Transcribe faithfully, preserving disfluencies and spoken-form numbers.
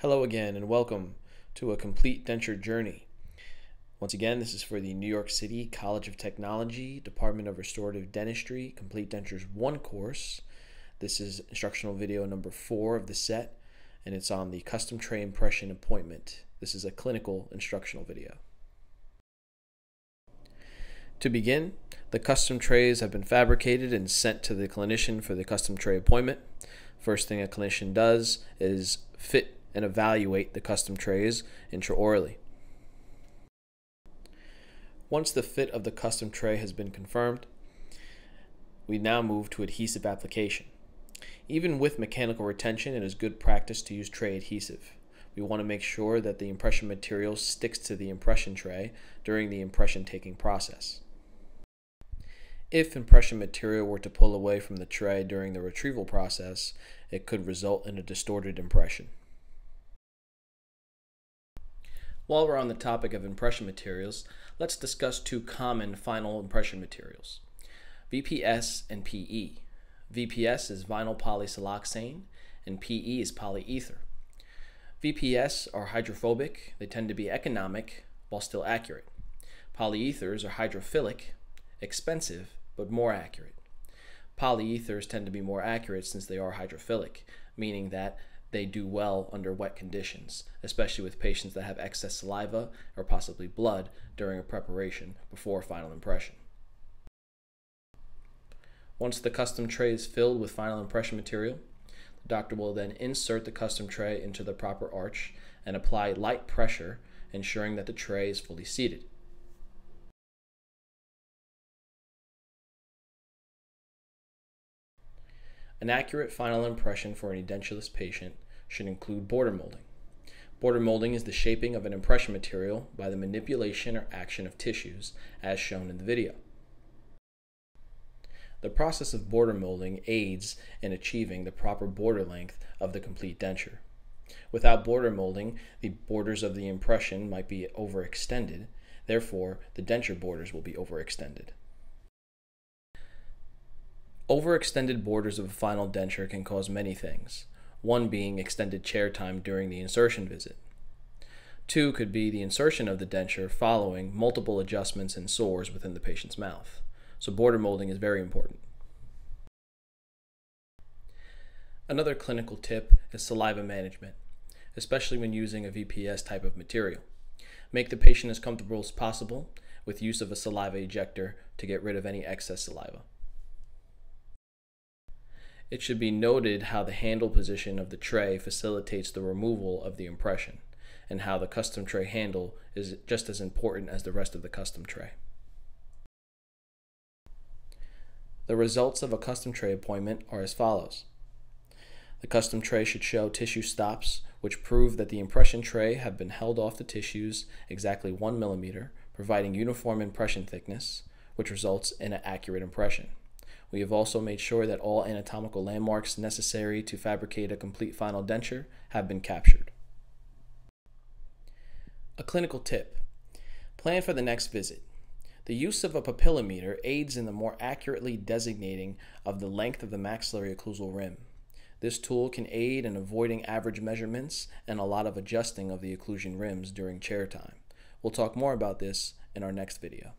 Hello again and welcome to a complete denture journey. Once again, this is for the New York City College of Technology, Department of Restorative Dentistry, Complete Dentures one course. This is instructional video number four of the set, and it's on the custom tray impression appointment. This is a clinical instructional video. To begin, the custom trays have been fabricated and sent to the clinician for the custom tray appointment. First thing a clinician does is fit and evaluate the custom trays intraorally. Once the fit of the custom tray has been confirmed, we now move to adhesive application. Even with mechanical retention, it is good practice to use tray adhesive. We want to make sure that the impression material sticks to the impression tray during the impression taking process. If impression material were to pull away from the tray during the retrieval process, it could result in a distorted impression. While we're on the topic of impression materials, let's discuss two common final impression materials, V P S and P E. V P S is vinyl polysiloxane and P E is polyether. V P S are hydrophobic, they tend to be economic while still accurate. Polyethers are hydrophilic, expensive, but more accurate. Polyethers tend to be more accurate since they are hydrophilic, meaning that they do well under wet conditions, especially with patients that have excess saliva or possibly blood during a preparation before final impression. Once the custom tray is filled with final impression material, the doctor will then insert the custom tray into the proper arch and apply light pressure, ensuring that the tray is fully seated. An accurate final impression for an edentulous patient should include border molding. Border molding is the shaping of an impression material by the manipulation or action of tissues, as shown in the video. The process of border molding aids in achieving the proper border length of the complete denture. Without border molding, the borders of the impression might be overextended, therefore the denture borders will be overextended. Overextended borders of a final denture can cause many things, one being extended chair time during the insertion visit. Two could be the insertion of the denture following multiple adjustments and sores within the patient's mouth. So border molding is very important. Another clinical tip is saliva management, especially when using a V P S type of material. Make the patient as comfortable as possible with use of a saliva ejector to get rid of any excess saliva. It should be noted how the handle position of the tray facilitates the removal of the impression, and how the custom tray handle is just as important as the rest of the custom tray. The results of a custom tray appointment are as follows. The custom tray should show tissue stops, which prove that the impression tray have been held off the tissues exactly one millimeter, providing uniform impression thickness, which results in an accurate impression. We have also made sure that all anatomical landmarks necessary to fabricate a complete final denture have been captured. A clinical tip. Plan for the next visit. The use of a papillometer aids in the more accurately designating of the length of the maxillary occlusal rim. This tool can aid in avoiding average measurements and a lot of adjusting of the occlusion rims during chair time. We'll talk more about this in our next video.